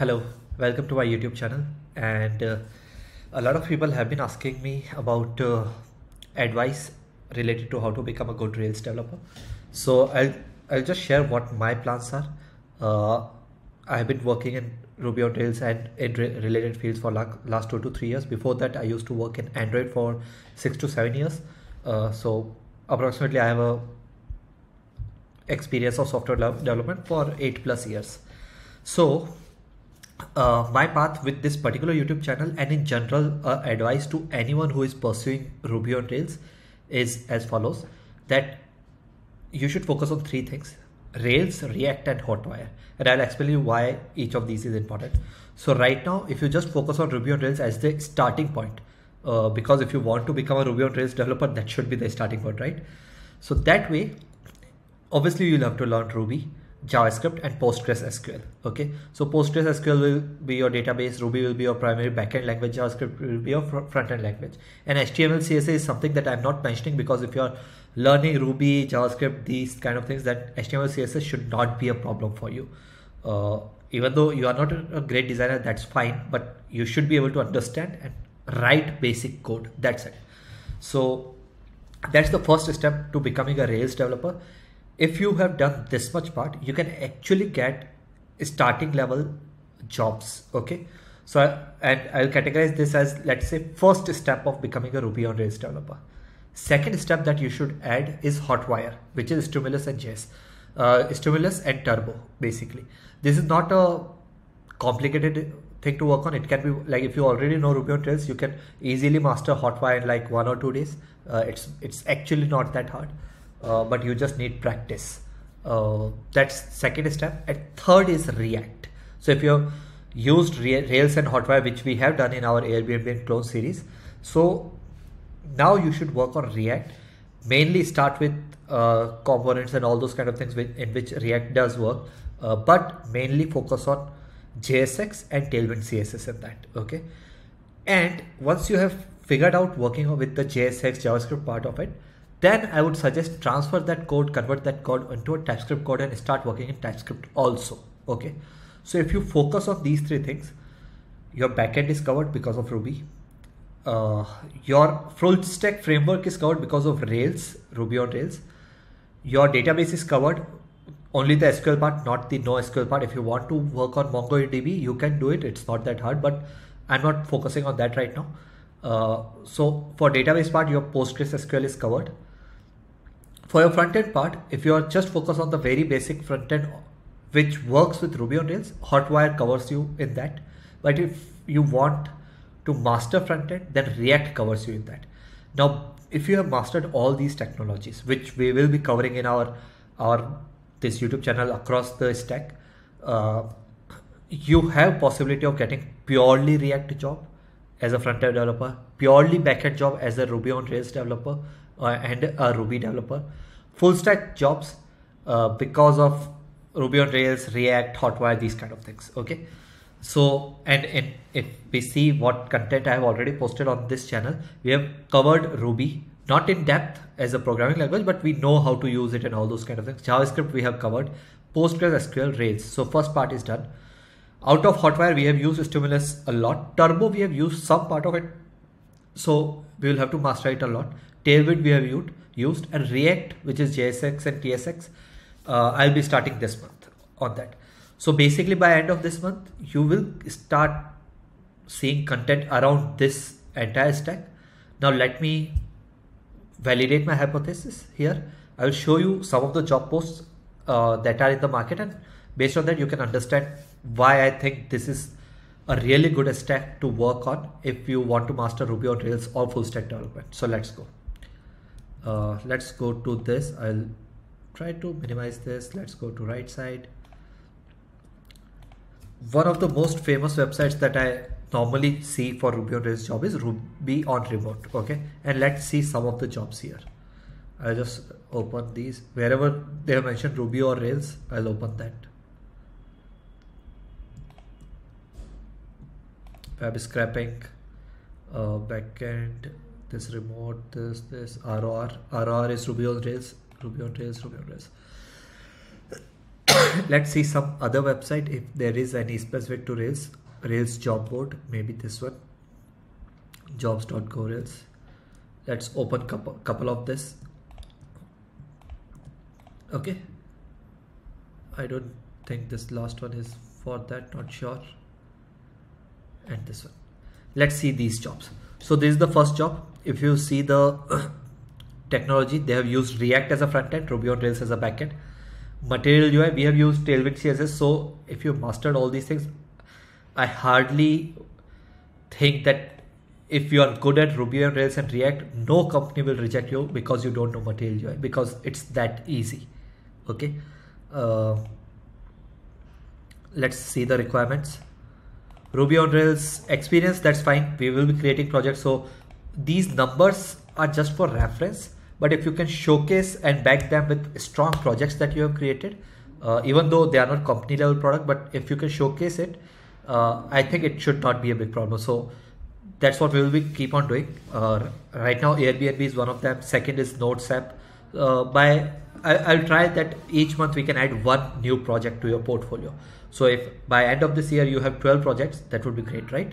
Hello, welcome to my YouTube channel. And a lot of people have been asking me about advice related to how to become a good Rails developer. So I'll just share what my plans are. I've been working in Ruby on Rails and in related fields for last 2 to 3 years. Before that, I used to work in Android for 6 to 7 years. So approximately I have a experience of software development for 8+ years. So my path with this particular YouTube channel and in general advice to anyone who is pursuing Ruby on Rails is as follows: that you should focus on 3 things: Rails, React and Hotwire, and I'll explain you why each of these is important. So right now, if you just focus on Ruby on Rails as the starting point, because if you want to become a Ruby on Rails developer, that should be the starting point, right? So that way, obviously you'll have to learn Ruby, JavaScript and PostgreSQL. Okay, so PostgreSQL will be your database, Ruby will be your primary backend language, JavaScript will be your front-end language, and HTML, CSS is something that I'm not mentioning because if you're learning Ruby, JavaScript, these kind of things, that HTML, CSS should not be a problem for you. Even though you are not a great designer, that's fine, but you should be able to understand and write basic code. That's it. So that's the first step to becoming a Rails developer. If you have done this much part, you can actually get starting level jobs. Okay, so I'll categorize this as, let's say, first step of becoming a Ruby on Rails developer. Second step that you should add is Hotwire, which is Stimulus and JS, Stimulus and Turbo. Basically, this is not a complicated thing to work on. It can be like, if you already know Ruby on Rails, you can easily master Hotwire in like 1 or 2 days. It's actually not that hard. But you just need practice. That's second step. And third is React. So if you have used Rails and Hotwire, which we have done in our Airbnb and Clone series, so now you should work on React. Mainly start with components and all those kind of things in which React does work, but mainly focus on JSX and tailwindcss in that. Okay, and once you have figured out working with the JSX JavaScript part of it, then I would suggest transfer that code, convert that code into a TypeScript code and start working in TypeScript also. Okay, so if you focus on these 3 things, your backend is covered because of Ruby, your full stack framework is covered because of Rails, Ruby on Rails, your database is covered, only the SQL part, not the NoSQL part. If you want to work on MongoDB, you can do it. It's not that hard, but I'm not focusing on that right now. So for database part, your PostgreSQL is covered. For your front-end part, if you are just focused on the very basic front-end which works with Ruby on Rails, Hotwire covers you in that. But if you want to master front-end, then React covers you in that. Now, if you have mastered all these technologies, which we will be covering in this YouTube channel across the stack, you have possibility of getting purely React job as a front-end developer, purely back-end job as a Ruby on Rails developer, and a Ruby developer, full stack jobs because of Ruby on Rails, React, Hotwire, these kind of things. Okay, so and if we see what content I have already posted on this channel, we have covered Ruby, not in depth as a programming language, but we know how to use it and all those kind of things. JavaScript we have covered, PostgreSQL, Rails. So first part is done. Out of Hotwire, we have used Stimulus a lot. Turbo we have used some part of it, so we will have to master it a lot. Tailwind we have used, and React, which is JSX and TSX, I'll be starting this month on that. So basically by end of this month, you will start seeing content around this entire stack. Now let me validate my hypothesis here. I will show you some of the job posts that are in the market, and based on that you can understand why I think this is a really good stack to work on if you want to master Ruby on Rails or full stack development. So let's go. Let's go to this. I'll try to minimize this. Let's go to right side. One of the most famous websites that I normally see for Ruby on Rails job is Ruby on Remote. Okay, and let's see some of the jobs here. I'll just open these. Wherever they have mentioned Ruby or Rails, I'll open that. Web scraping, backend, this remote, this RR is Ruby on Rails, Ruby on Rails, Ruby on Rails. Let's see some other website if there is any specific to Rails. Rails job board, maybe this one, jobs.go Rails. Let's open couple of this. Okay, I don't think this last one is for that, not sure. And this one, let's see these jobs. So this is the first job. If you see the technology, they have used React as a front end, Ruby on Rails as a back end. Material UI, we have used tailwindcss. So if you mastered all these things, I hardly think that if you are good at Ruby on Rails and React, no company will reject you because you don't know Material UI, because it's that easy. Okay, let's see the requirements. Ruby on Rails experience, that's fine. We will be creating projects, so these numbers are just for reference. But if you can showcase and back them with strong projects that you have created, even though they are not company level product, but if you can showcase it, I think it should not be a big problem. So that's what we will be keep on doing. Right now Airbnb is one of them. Second is Notes app. I'll try that each month we can add one new project to your portfolio. So if by end of this year you have 12 projects, that would be great, right?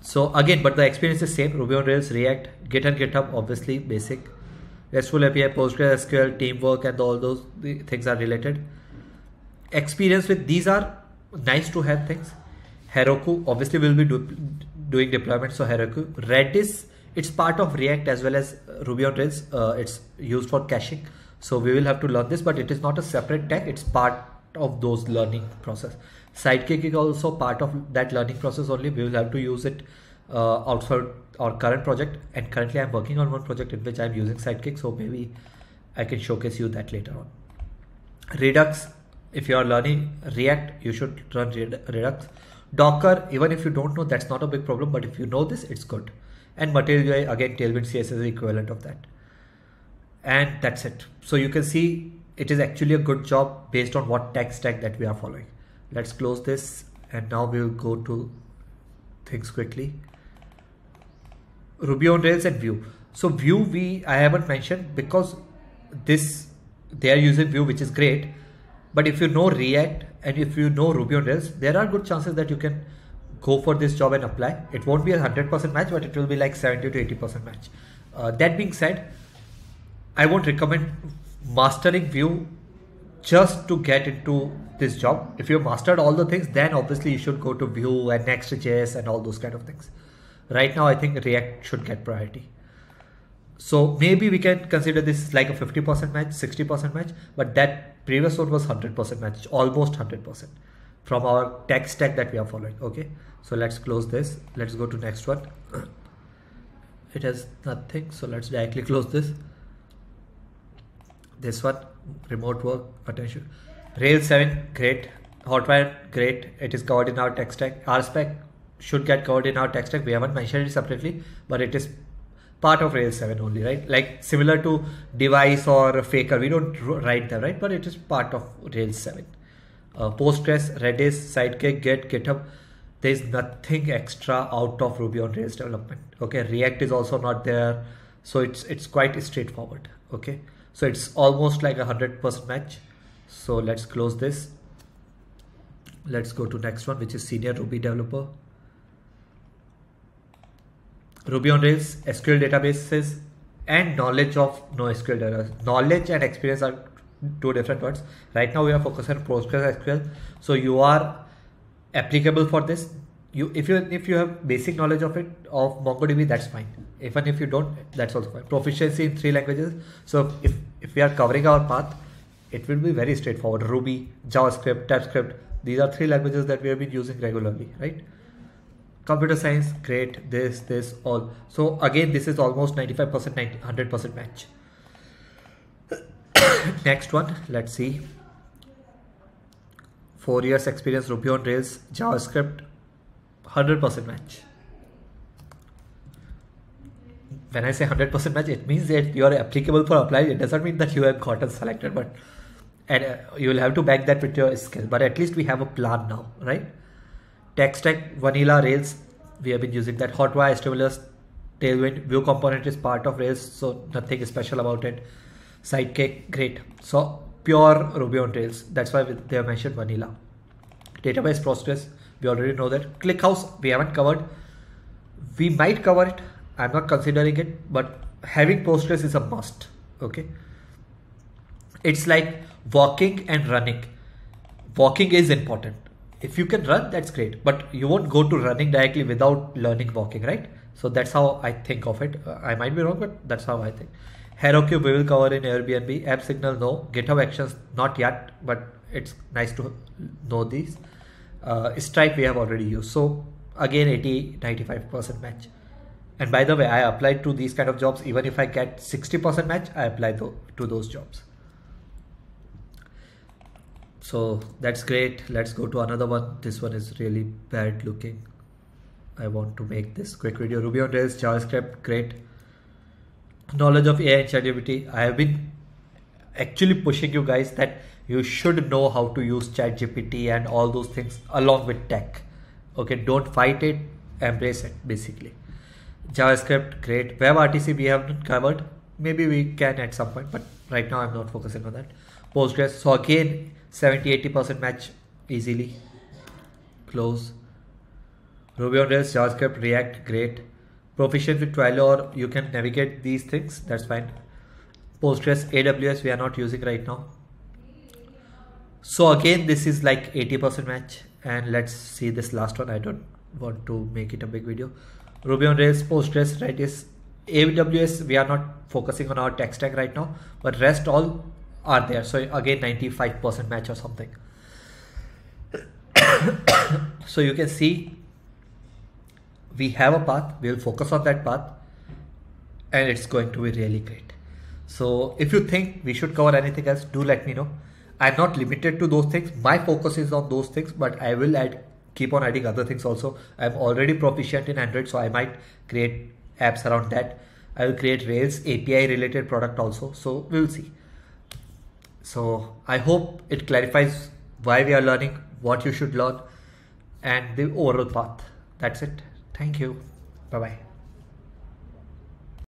So again, but the experience is same. Ruby on Rails, React, Git and GitHub, obviously basic. RESTful API, PostgreSQL, teamwork, and all those things are related. Experience with these are nice to have things. Heroku, obviously we'll be doing deployment, so Heroku. Redis, it's part of React as well as Ruby on Rails. It's used for caching. So we will have to learn this, but it is not a separate tech. It's part of those learning process. Sidekick is also part of that learning process only. We will have to use it outside our current project, and currently I'm working on one project in which I'm using Sidekick, so maybe I can showcase you that later on. Redux, if you are learning React, you should run Redux. Docker, even if you don't know, that's not a big problem, but if you know this, it's good. And Material UI, again, tailwindcss is the equivalent of that. And that's it. So you can see it is actually a good job based on what tech stack that we are following. Let's close this, and now we'll go to things quickly. Ruby on Rails and Vue. So Vue, I haven't mentioned because they are using Vue, which is great. But if you know React and if you know Ruby on Rails, there are good chances that you can go for this job and apply. It won't be a 100% match, but it will be like 70 to 80% match. That being said, I won't recommend mastering Vue just to get into this job. If you mastered all the things, then obviously you should go to Vue and Next.js and all those kind of things. Right now, I think React should get priority. So maybe we can consider this like a 50% match, 60% match, but that previous one was 100% match, almost 100% from our tech stack that we are following. Okay, so let's close this. Let's go to next one. It has nothing, so let's directly close this. This one, remote work, attention. Rails 7, great. Hotwire, great. It is covered in our tech stack. RSpec should get covered in our tech stack. We haven't mentioned it separately, but it is part of Rails 7 only, right? Like similar to device or faker, we don't write them, right? But it is part of Rails 7. Postgres, Redis, Sidekick, Git, GitHub. There is nothing extra out of Ruby on Rails development. Okay, React is also not there, so it's quite straightforward. Okay, so it's almost like a 100% match. So let's close this. Let's go to next one, which is senior Ruby developer. Ruby on Rails, SQL databases, and knowledge of NoSQL databases. Knowledge and experience are two different words. Right now we are focused on PostgreSQL. So you are applicable for this. If you have basic knowledge of it, of MongoDB, that's fine. Even if you don't, that's also fine. Proficiency in 3 languages. So if we are covering our path, it will be very straightforward. Ruby, JavaScript, TypeScript. These are 3 languages that we have been using regularly, right? Computer science, great, this, all. So again, this is almost 95%, 100% match. Next one, let's see. 4 years experience, Ruby on Rails, JavaScript, 100% match. When I say 100% match, it means that you are applicable for apply. It doesn't mean that you have gotten selected, but you will have to back that with your skill. But at least we have a plan now, right? Tech stack, vanilla Rails, we have been using that. Hotwire, Stimulus, Tailwind, Vue component is part of Rails, so nothing is special about it. Sidekick, great. So pure Ruby on Rails. That's why they have mentioned vanilla. Database Postgres, we already know that. ClickHouse, we haven't covered. We might cover it. I'm not considering it, but having Postgres is a must. Okay. It's like walking and running. Walking is important. If you can run, that's great, but you won't go to running directly without learning walking, right? So that's how I think of it. I might be wrong, but that's how I think. Heroku, we will cover in Airbnb. AppSignal, no. GitHub Actions, not yet, but it's nice to know these. Stripe, we have already used. So again, 80, 95% match. And by the way, I applied to these kind of jobs. Even if I get 60% match, I apply to those jobs. So that's great. Let's go to another one. This one is really bad looking. I want to make this quick video. Ruby on Rails, JavaScript, great. Knowledge of AI and ChatGPT. I have been actually pushing you guys that you should know how to use ChatGPT and all those things along with tech. Okay, don't fight it, embrace it basically. JavaScript, great. WebRTC we haven't covered. Maybe we can at some point, but right now I'm not focusing on that. Postgres, so again, 70-80% match easily. Close. Ruby on Rails, JavaScript, React, great. Proficient with Twilio, or you can navigate these things, that's fine. Postgres, AWS, we are not using right now. So again, this is like 80% match. And let's see this last one. I don't want to make it a big video. Ruby on Rails, Postgres, Redis, AWS, we are not focusing on our tech stack right now, but rest all are there. So again, 95% match or something. So you can see we have a path, we'll focus on that path and it's going to be really great. So if you think we should cover anything else, do let me know. I'm not limited to those things. My focus is on those things, but I will keep on adding other things also. I'm already proficient in Android, so I might create apps around that. I will create Rails API related product also. So we'll see. So I hope it clarifies why we are learning, what you should learn, and the overall path. That's it. Thank you. Bye-bye.